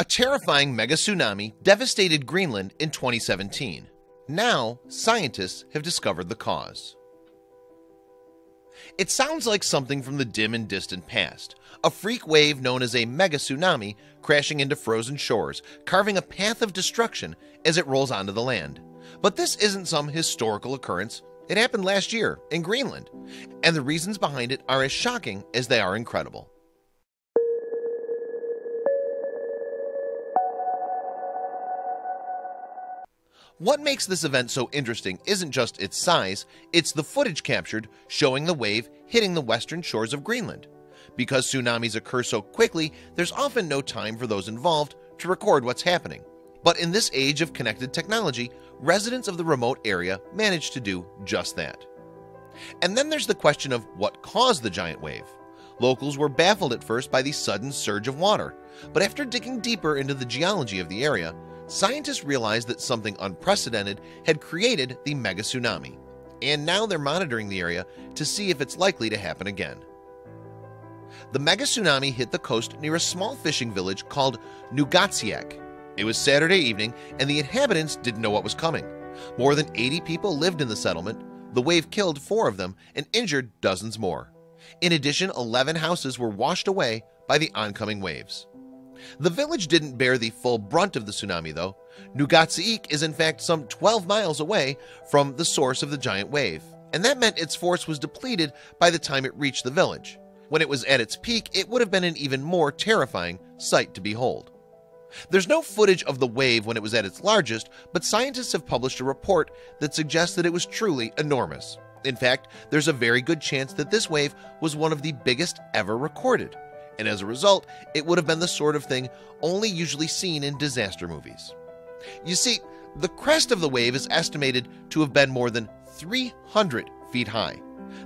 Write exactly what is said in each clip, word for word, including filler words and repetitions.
A terrifying mega tsunami devastated Greenland in twenty seventeen. Now, scientists have discovered the cause. It sounds like something from the dim and distant past. A freak wave known as a mega tsunami crashing into frozen shores, carving a path of destruction as it rolls onto the land. But this isn't some historical occurrence. It happened last year in Greenland, and the reasons behind it are as shocking as they are incredible. What makes this event so interesting isn't just its size, it's the footage captured showing the wave hitting the western shores of Greenland. Because tsunamis occur so quickly, there's often no time for those involved to record what's happening. But in this age of connected technology, residents of the remote area managed to do just that. And then there's the question of what caused the giant wave. Locals were baffled at first by the sudden surge of water, but after digging deeper into the geology of the area, scientists realized that something unprecedented had created the mega tsunami, and now they're monitoring the area to see if it's likely to happen again. The mega tsunami hit the coast near a small fishing village called Nuugaatsiaq. It was Saturday evening, and the inhabitants didn't know what was coming. More than eighty people lived in the settlement. The wave killed four of them and injured dozens more. In addition, eleven houses were washed away by the oncoming waves. The village didn't bear the full brunt of the tsunami, though. Nuugaatsiaq is in fact some twelve miles away from the source of the giant wave, and that meant its force was depleted by the time it reached the village. When it was at its peak, it would have been an even more terrifying sight to behold. There's no footage of the wave when it was at its largest, but scientists have published a report that suggests that it was truly enormous. In fact, there's a very good chance that this wave was one of the biggest ever recorded, and as a result, it would have been the sort of thing only usually seen in disaster movies. You see, the crest of the wave is estimated to have been more than three hundred feet high.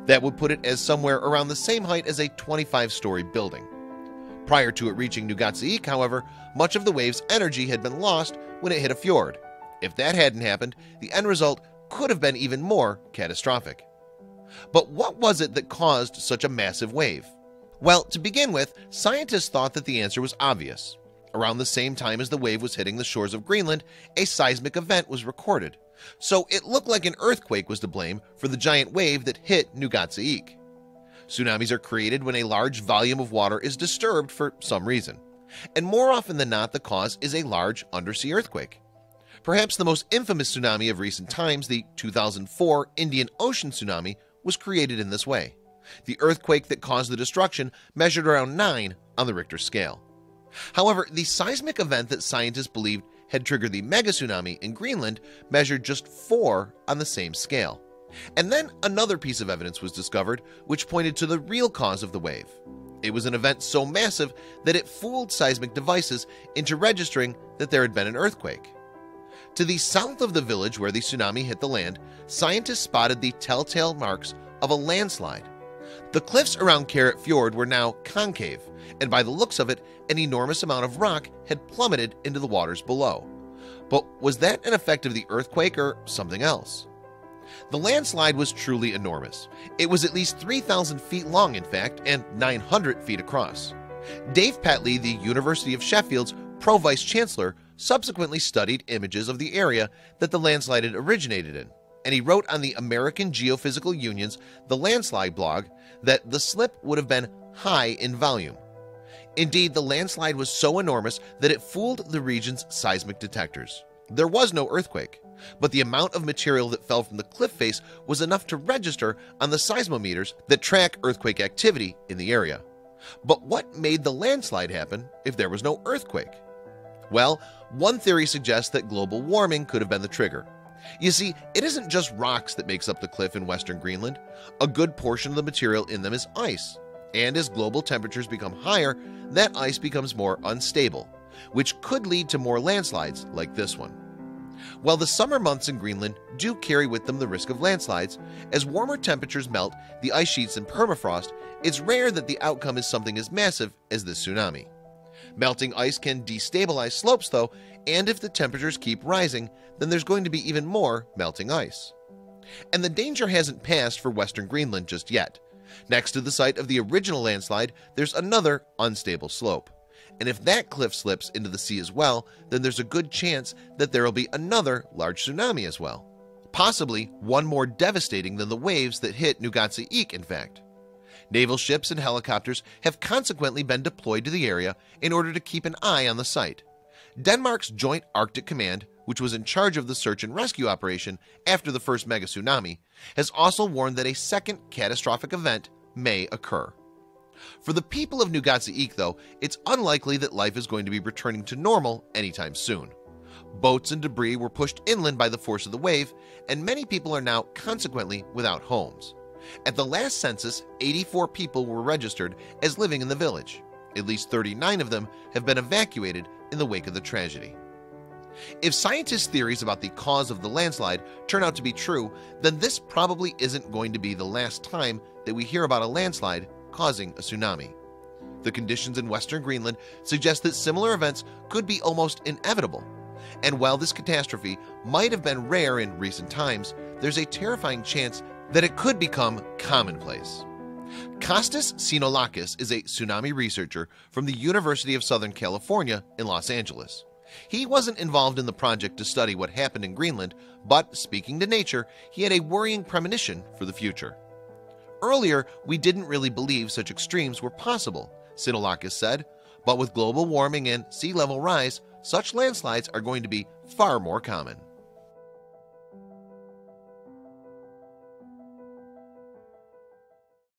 That would put it as somewhere around the same height as a twenty-five story building. Prior to it reaching Nuugaatsiaq, however, much of the wave's energy had been lost when it hit a fjord. If that hadn't happened, the end result could have been even more catastrophic. But what was it that caused such a massive wave? Well, to begin with, scientists thought that the answer was obvious. Around the same time as the wave was hitting the shores of Greenland, a seismic event was recorded. So it looked like an earthquake was to blame for the giant wave that hit Nuugaatsiaq. Tsunamis are created when a large volume of water is disturbed for some reason. And more often than not, the cause is a large undersea earthquake. Perhaps the most infamous tsunami of recent times, the two thousand four Indian Ocean tsunami, was created in this way. The earthquake that caused the destruction measured around nine on the Richter scale. However, the seismic event that scientists believed had triggered the mega tsunami in Greenland measured just four on the same scale. And then another piece of evidence was discovered which pointed to the real cause of the wave. It was an event so massive that it fooled seismic devices into registering that there had been an earthquake. To the south of the village where the tsunami hit the land, scientists spotted the telltale marks of a landslide. The cliffs around Karrat Fjord were now concave, and by the looks of it, an enormous amount of rock had plummeted into the waters below. But was that an effect of the earthquake or something else? The landslide was truly enormous. It was at least three thousand feet long, in fact, and nine hundred feet across. Dave Pettley, the University of Sheffield's pro-vice chancellor, subsequently studied images of the area that the landslide had originated in, and he wrote on the American Geophysical Union's The Landslide blog that the slip would have been high in volume. Indeed, the landslide was so enormous that it fooled the region's seismic detectors. There was no earthquake, but the amount of material that fell from the cliff face was enough to register on the seismometers that track earthquake activity in the area. But what made the landslide happen if there was no earthquake? Well, one theory suggests that global warming could have been the trigger. You see, it isn't just rocks that makes up the cliff in western Greenland. A good portion of the material in them is ice, and as global temperatures become higher, that ice becomes more unstable, which could lead to more landslides like this one. While the summer months in Greenland do carry with them the risk of landslides, as warmer temperatures melt the ice sheets and permafrost, it's rare that the outcome is something as massive as this tsunami. Melting ice can destabilize slopes, though, and if the temperatures keep rising, then there's going to be even more melting ice. And the danger hasn't passed for western Greenland just yet. Next to the site of the original landslide, there's another unstable slope. and if that cliff slips into the sea as well, then there's a good chance that there will be another large tsunami as well. Possibly one more devastating than the waves that hit Nuugaatsiaq, in fact. Naval ships and helicopters have consequently been deployed to the area in order to keep an eye on the site. Denmark's Joint Arctic Command, which was in charge of the search and rescue operation after the first mega tsunami, has also warned that a second catastrophic event may occur. For the people of Nuugaatsiaq, though, it's unlikely that life is going to be returning to normal anytime soon. Boats and debris were pushed inland by the force of the wave, and many people are now consequently without homes. At the last census, eighty-four people were registered as living in the village. At least thirty-nine of them have been evacuated in the wake of the tragedy. If scientists' theories about the cause of the landslide turn out to be true, then this probably isn't going to be the last time that we hear about a landslide causing a tsunami. The conditions in western Greenland suggest that similar events could be almost inevitable. And while this catastrophe might have been rare in recent times, there's a terrifying chance that it could become commonplace. Costas Synolakis is a tsunami researcher from the University of Southern California in Los Angeles. He wasn't involved in the project to study what happened in Greenland, but speaking to Nature, he had a worrying premonition for the future. Earlier, we didn't really believe such extremes were possible, Synolakis said, but with global warming and sea level rise, such landslides are going to be far more common.